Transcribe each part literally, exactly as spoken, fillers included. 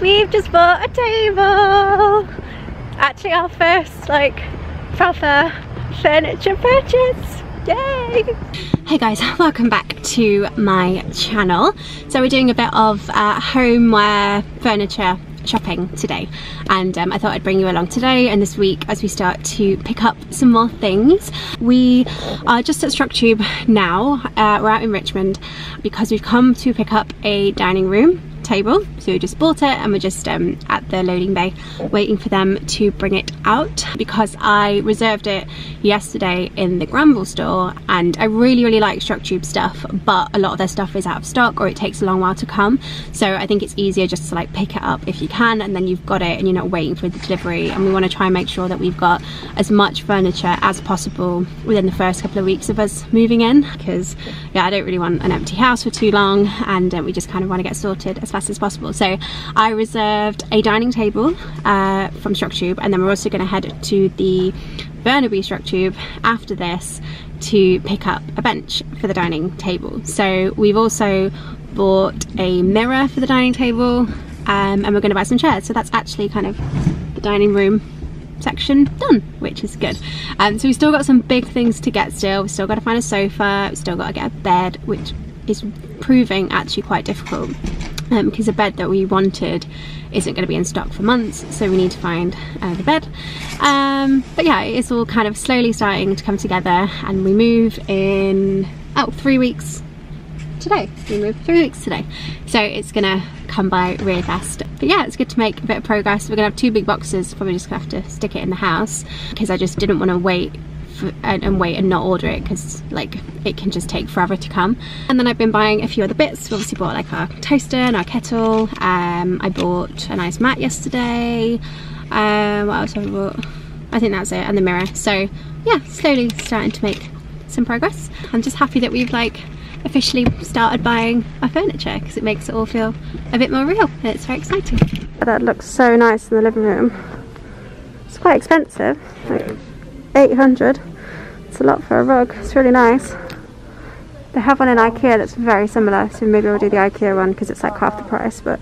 We've just bought a table. Actually our first like proper furniture purchase. Yay! Hey guys, welcome back to my channel. So we're doing a bit of uh, homeware furniture shopping today, and um, I thought I'd bring you along today and this week as we start to pick up some more things. We are just at Structube now. Uh, we're out in Richmond because we've come to pick up a dining room table, so we just bought it and we're just um, at the loading bay waiting for them to bring it out, because I reserved it yesterday in the Granville store and I really really like Structube stuff, but a lot of their stuff is out of stock or it takes a long while to come, so I think it's easier just to like pick it up if you can and then you've got it and you're not waiting for the delivery. And we want to try and make sure that we've got as much furniture as possible within the first couple of weeks of us moving in, because yeah, I don't really want an empty house for too long, and uh, we just kind of want to get sorted as fast as possible. So I reserved a dining table uh, from Structube, and then we're also going to head to the Burnaby Structube after this to pick up a bench for the dining table. So we've also bought a mirror for the dining table, um, and we're going to buy some chairs. So that's actually kind of the dining room section done, which is good. Um, so we've still got some big things to get still. We've still got to find a sofa, we've still got to get a bed, which is proving actually quite difficult. Um, because a bed that we wanted isn't going to be in stock for months, so we need to find uh, the bed. Um, but yeah, it's all kind of slowly starting to come together, and we move in oh three weeks today. We move three weeks today, so it's gonna come by really fast. But yeah, it's good to make a bit of progress. We're gonna have two big boxes. Probably just gonna have to stick it in the house because I just didn't want to wait. And, and wait and not order it, because like it can just take forever to come. And then I've been buying a few other bits. We obviously bought like our toaster and our kettle. um, I bought a nice mat yesterday. Um, what else have I bought? I think that's it, and the mirror. So yeah, slowly starting to make some progress. I'm just happy that we've like officially started buying our furniture, because it makes it all feel a bit more real and it's very exciting. That looks so nice in the living room. It's quite expensive, like eight hundred. It's a lot for a rug. It's really nice. They have one in IKEA that's very similar, so maybe we'll do the IKEA one because it's like half the price, but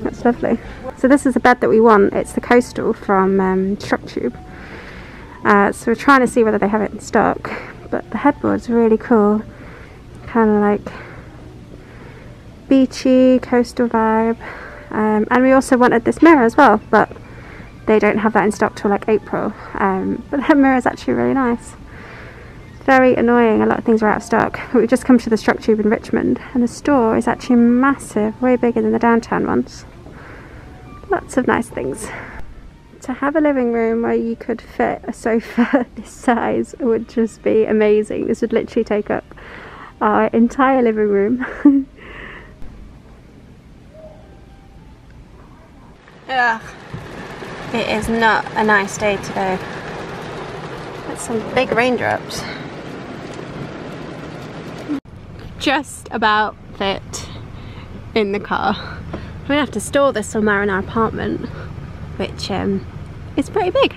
that's lovely. So this is the bed that we want. It's the Coastal from um, Structube. Uh, so we're trying to see whether they have it in stock, but the headboard's really cool, kind of like beachy coastal vibe. Um, and we also wanted this mirror as well, but they don't have that in stock till like April. Um, but that mirror is actually really nice. Very annoying, a lot of things are out of stock. But we've just come to the Structube in Richmond, and the store is actually massive, way bigger than the downtown ones. Lots of nice things. To have a living room where you could fit a sofa this size would just be amazing. This would literally take up our entire living room. Ugh. It is not a nice day today. That's some big raindrops. Just about fit in the car. We're gonna have to store this somewhere in our apartment, which um, is pretty big.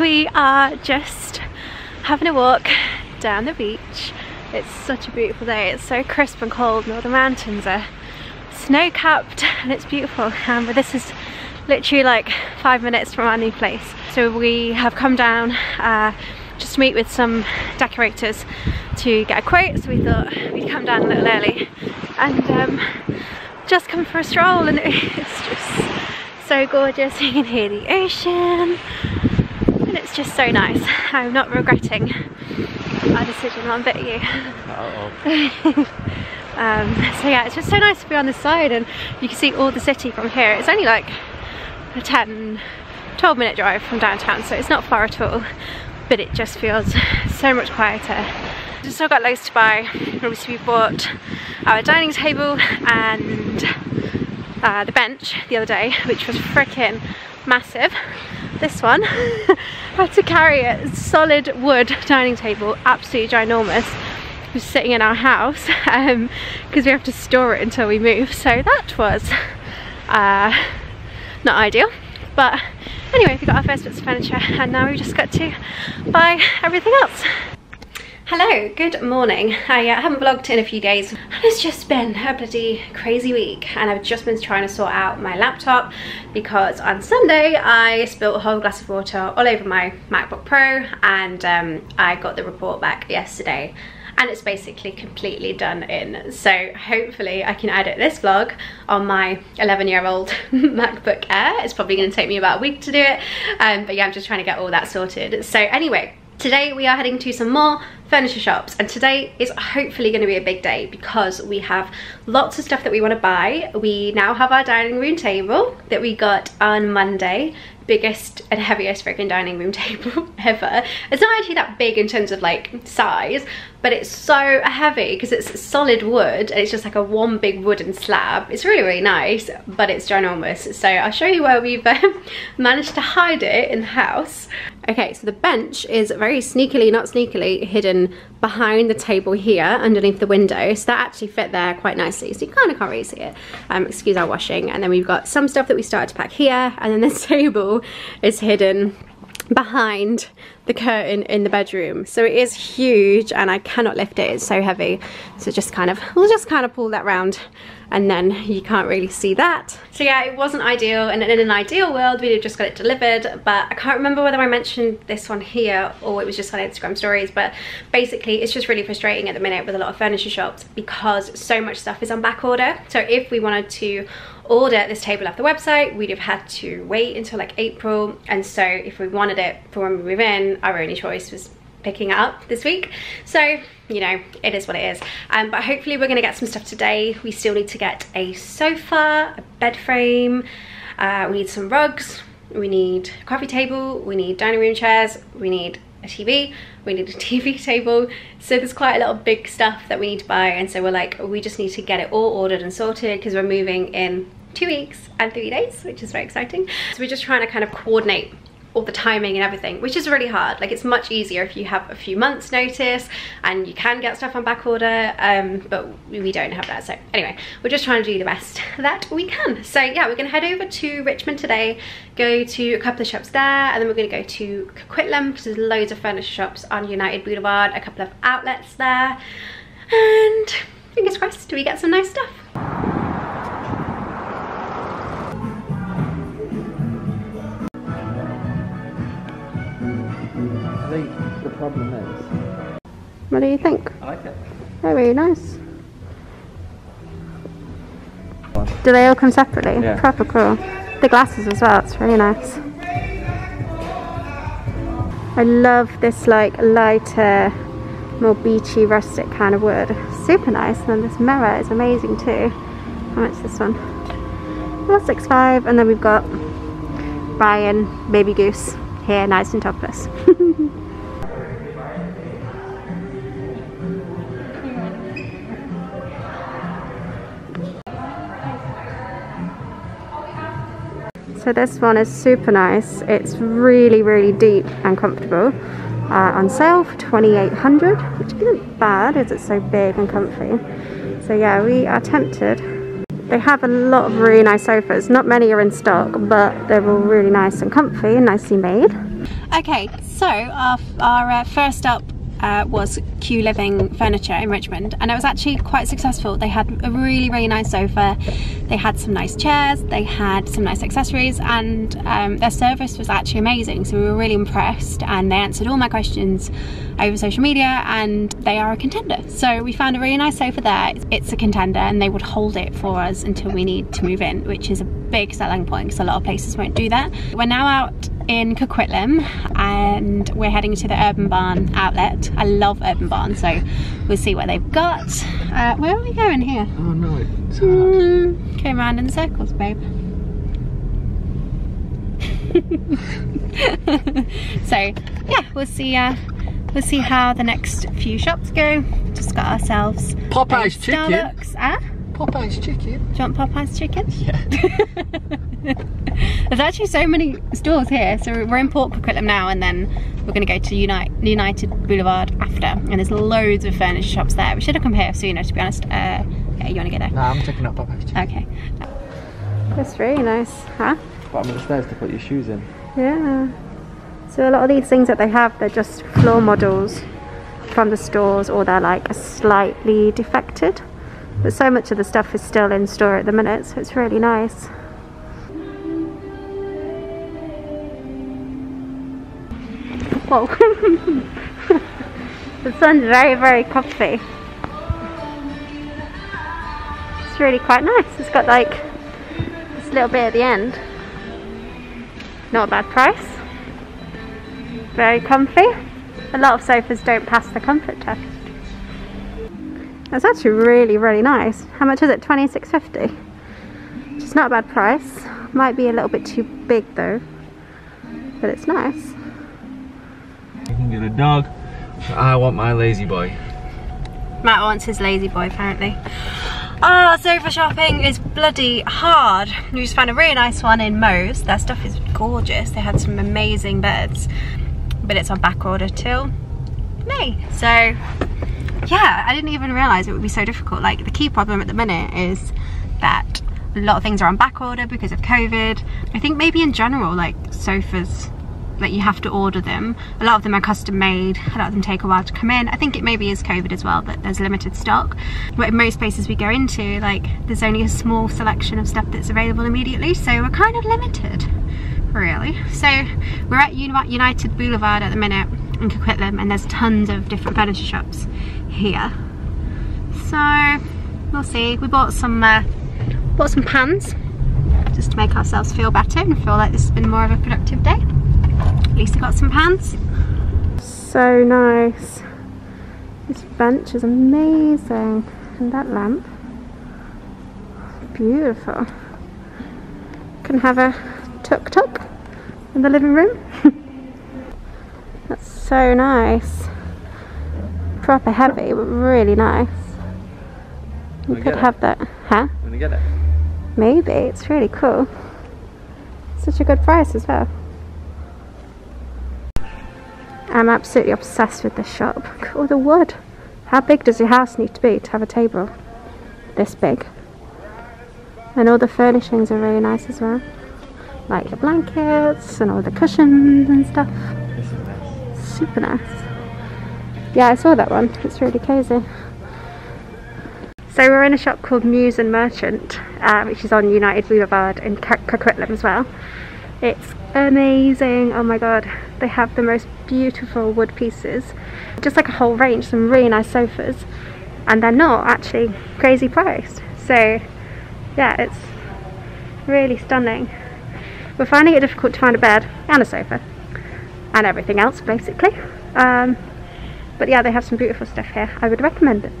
We are just having a walk down the beach. It's such a beautiful day. It's so crisp and cold, and all the mountains are snow-capped and it's beautiful. Um, but this is literally like five minutes from our new place. So we have come down uh, just to meet with some decorators to get a quote. So we thought we'd come down a little early and um, just come for a stroll, and it's just so gorgeous. You can hear the ocean. It's just so nice. I'm not regretting our decision one bit, you. Uh-oh. um, so yeah, it's just so nice to be on this side, and you can see all the city from here. It's only like a ten, twelve minute drive from downtown, so it's not far at all, but it just feels so much quieter. We've still got loads to buy. Obviously we bought our dining table and uh, the bench the other day, which was freaking massive. This one, I had to carry it, solid wood dining table, absolutely ginormous, was sitting in our house because um, we have to store it until we move, so that was uh, not ideal. But anyway, we got our first bits of furniture and now we've just got to buy everything else. Hello, good morning. I uh, haven't vlogged in a few days and it's just been a bloody crazy week, and I've just been trying to sort out my laptop because on Sunday I spilled a whole glass of water all over my MacBook Pro, and um, I got the report back yesterday and it's basically completely done in. So hopefully I can edit this vlog on my eleven year old MacBook Air. It's probably going to take me about a week to do it, um, but yeah, I'm just trying to get all that sorted. So anyway, today we are heading to some more furniture shops, and today is hopefully going to be a big day because we have lots of stuff that we want to buy. We now have our dining room table that we got on Monday. Biggest and heaviest freaking dining room table ever. It's not actually that big in terms of like size, but it's so heavy because it's solid wood and it's just like a one big wooden slab. It's really really nice, but it's ginormous. So I'll show you where we've um, managed to hide it in the house. Okay, so the bench is very sneakily, not sneakily, hidden behind the table here underneath the window, so that actually fit there quite nicely, so you kind of can't really see it. Um, excuse our washing. And then we've got some stuff that we started to pack here, and then this table is hidden behind the curtain in the bedroom. So it is huge and I cannot lift it, it's so heavy. So just kind of, we'll just kind of pull that round and then you can't really see that. So yeah, it wasn't ideal, and in an ideal world we'd have just got it delivered, but I can't remember whether I mentioned this one here or it was just on Instagram stories, but basically it's just really frustrating at the minute with a lot of furniture shops because so much stuff is on back order. So if we wanted to order this table off the website, we'd have had to wait until like April, and so if we wanted it for when we move in, our only choice was picking it up this week. So you know, it is what it is. Um, but hopefully we're gonna get some stuff today. We still need to get a sofa, a bed frame, uh, we need some rugs, we need a coffee table, we need dining room chairs, we need a T V, we need a T V table. So there's quite a lot of big stuff that we need to buy, and so we're like, we just need to get it all ordered and sorted because we're moving in two weeks and three days, which is very exciting. So we're just trying to kind of coordinate all the timing and everything, which is really hard. Like, it's much easier if you have a few months notice and you can get stuff on back order, um, but we don't have that. So anyway, we're just trying to do the best that we can. So yeah, we're gonna head over to Richmond today, go to a couple of shops there, and then we're gonna go to Coquitlam because there's loads of furniture shops on United Boulevard, a couple of outlets there, and fingers crossed we get some nice stuff. The problem is. What do you think? I like it. They're really nice. Do they all come separately? Yeah. Proper cool. The glasses as well, it's really nice. I love this like lighter, more beachy, rustic kind of wood. Super nice. And then this mirror is amazing too. How much is this one? Well, six five. And then we've got Brian Baby Goose here, nice and topless. So this one is super nice. It's really, really deep and comfortable. Uh, on sale for twenty-eight hundred, which isn't bad as it's so big and comfy. So yeah, we are tempted. They have a lot of really nice sofas. Not many are in stock, but they're all really nice and comfy and nicely made. Okay, so our, our uh, first up Uh, was Q Living Furniture in Richmond, and it was actually quite successful. They had a really really nice sofa, they had some nice chairs, they had some nice accessories, and um, their service was actually amazing, so we were really impressed, and they answered all my questions over social media, and they are a contender. So we found a really nice sofa there. It's a contender and they would hold it for us until we need to move in, which is a big selling point because a lot of places won't do that. We're now out in Coquitlam and we're heading to the Urban Barn outlet. I love Urban Barn, so we'll see what they've got. Uh, where are we going here? Oh no, it's hard. Mm, came round in circles, babe. So yeah, we'll see uh, we'll see how the next few shops go. Just got ourselves Popeye's chicken. Starbucks. Huh? Popeye's chicken. Do you want Popeye's chicken? Yeah. There's actually so many stores here. So we're in Port Coquitlam now, and then we're going to go to Unite, United Boulevard after. And there's loads of furniture shops there. We should have come here sooner, to be honest. Uh, yeah, you want to get there? No, I'm checking out Popeye's. Okay. That's really nice, huh? Bottom of the stairs to put your shoes in. Yeah. So a lot of these things that they have, they're just floor models from the stores, or they're like slightly defected. But so much of the stuff is still in store at the minute, so it's really nice. Whoa. The sun's very, very comfy. It's really quite nice. It's got like this little bit at the end. Not a bad price. Very comfy. A lot of sofas don't pass the comfort test. That's actually really, really nice. How much is it? twenty-six fifty. It's not a bad price. Might be a little bit too big though, but it's nice. You can get a dog. I want my lazy boy. Matt wants his lazy boy apparently. Ah, oh, sofa shopping is bloody hard. We just found a really nice one in Moe's. Their stuff is gorgeous. They had some amazing beds, but it's on back order till May. So yeah, I didn't even realise it would be so difficult. Like the key problem at the minute is that a lot of things are on back order because of COVID. I think maybe in general, like sofas, like you have to order them. A lot of them are custom made. A lot of them take a while to come in. I think it maybe is COVID as well, that there's limited stock. But in most places we go into, like there's only a small selection of stuff that's available immediately. So we're kind of limited, really. So we're at United Boulevard at the minute in Coquitlam, and there's tons of different furniture shops here. So we'll see. We bought some uh, bought some pans just to make ourselves feel better and feel like this has been more of a productive day. At least I got some pans. So nice. This bench is amazing, and that lamp, beautiful. Can have a tuk-tuk in the living room. That's so nice. Proper heavy, but really nice. You could have that, huh? You wanna get it? Maybe. It's really cool. Such a good price as well. I'm absolutely obsessed with this shop. Look at all the wood. How big does your house need to be to have a table this big? And all the furnishings are really nice as well, like the blankets and all the cushions and stuff. This is nice. Super nice. Yeah, I saw that one. It's really cozy. So we're in a shop called Muse and Merchant, uh, which is on United Boulevard in Coquitlam as well. It's amazing. Oh my god, they have the most beautiful wood pieces, just like a whole range, some really nice sofas, and they're not actually crazy priced. So yeah, it's really stunning. We're finding it difficult to find a bed and a sofa and everything else basically, um, but yeah, they have some beautiful stuff here. I would recommend it.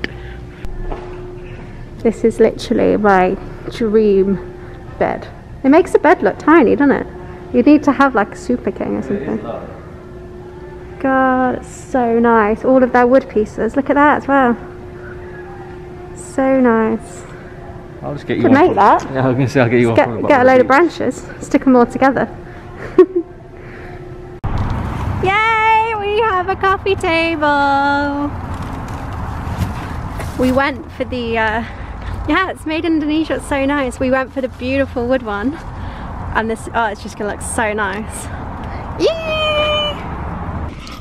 This is literally my dream bed. It makes the bed look tiny, doesn't it? You need to have like a super king or something. God, it's so nice. All of their wood pieces. Look at that as well. So nice. I'll just get you could one. Could make that. Yeah, I was going to say I'll get you just one. Get, get a load of branches. Stick them all together. Yay! We have a coffee table. We went for the... Uh, yeah, it's made in Indonesia. It's so nice. We went for the beautiful wood one. And this, oh, it's just gonna look so nice. Yay!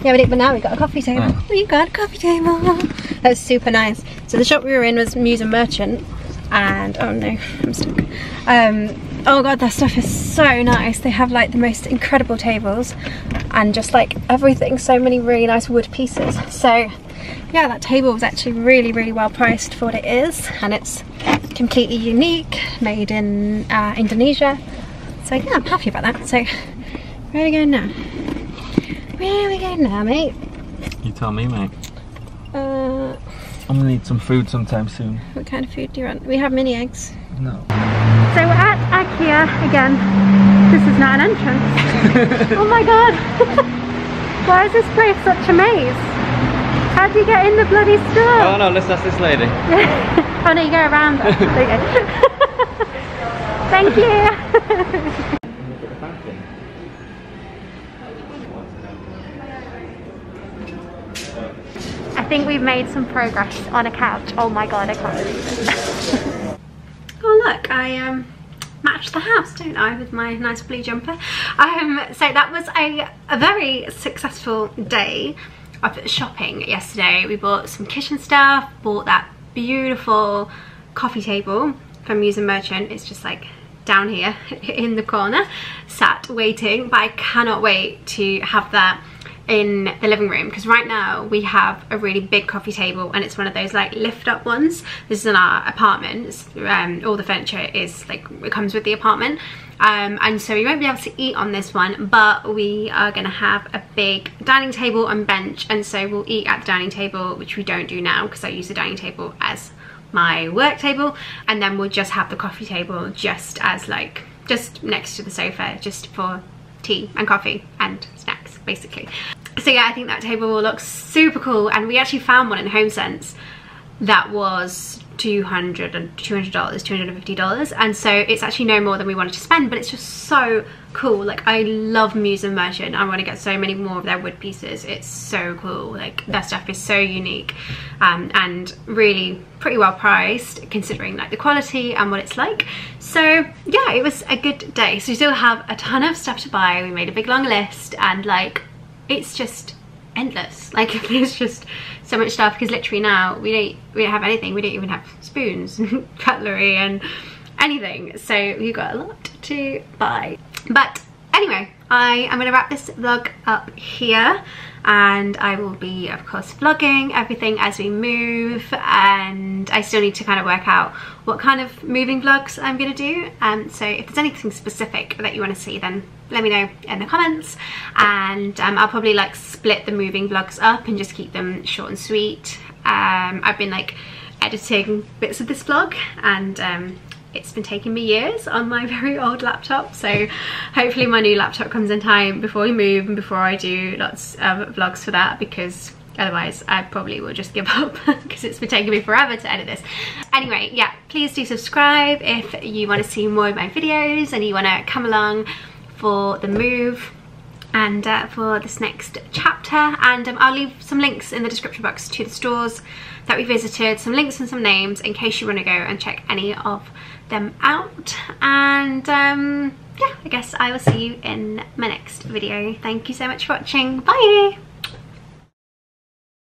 Yeah, but now we've got a coffee table. Oh. We've got a coffee table. That was super nice. So the shop we were in was Muse and Merchant, and oh no, I'm stuck. Um, oh god, their stuff is so nice. They have like the most incredible tables, and just like everything, so many really nice wood pieces. So yeah, that table was actually really, really well priced for what it is, and it's completely unique, made in uh, Indonesia. So yeah, I'm happy about that. So where are we going now? Where are we going now, mate? You tell me, mate. Uh, I'm gonna need some food sometime soon. What kind of food do you want? We have mini eggs. No. So we're at IKEA again. This is not an entrance. Oh my god! Why is this place such a maze? How do you get in the bloody store? Oh no, let's ask this lady. Oh no, you go around. There you go. Thank you. think we've made some progress on a couch. Oh my god, I can't believe it. Oh look, I um match the house, don't I, with my nice blue jumper. Um so that was a, a very successful day of shopping yesterday. We bought some kitchen stuff, bought that beautiful coffee table from Moe's and Merchant. It's just like down here in the corner, sat waiting, but I cannot wait to have that in the living room, because right now we have a really big coffee table and it's one of those like lift up ones. This is in our apartment. Um, all the furniture is like, it comes with the apartment, um, and so we won't be able to eat on this one, but we are gonna have a big dining table and bench, and so we'll eat at the dining table, which we don't do now because I use the dining table as my work table, and then we'll just have the coffee table just as like just next to the sofa, just for tea and coffee and snacks basically. So yeah, I think that table will look super cool, and we actually found one in HomeSense that was two hundred dollars, two hundred fifty dollars, and so it's actually no more than we wanted to spend, but it's just so cool. Like, I love Moe's and Merchant. I want to get so many more of their wood pieces. It's so cool. Like, their stuff is so unique, um, and really pretty well priced considering like the quality and what it's like. So yeah, it was a good day. So we still have a ton of stuff to buy. We made a big long list, and like it's just endless. Like, there's just so much stuff, because literally now we don't we don't have anything. We don't even have spoons and cutlery and anything, so we've got a lot to buy. But anyway, I am going to wrap this vlog up here, and I will be of course vlogging everything as we move, and I still need to kind of work out what kind of moving vlogs I'm going to do. And um, so if there's anything specific that you want to see, then let me know in the comments, and um, I'll probably like split the moving vlogs up and just keep them short and sweet. um, I've been like editing bits of this vlog, and um, it's been taking me years on my very old laptop, so hopefully my new laptop comes in time before we move and before I do lots of vlogs for that, because otherwise I probably will just give up because it's been taking me forever to edit this. Anyway, yeah, please do subscribe if you want to see more of my videos and you want to come along for the move and uh, for this next chapter. And um, I'll leave some links in the description box to the stores that we visited, some links and some names in case you want to go and check any of them out. And um yeah, I guess I will see you in my next video. Thank you so much for watching. Bye.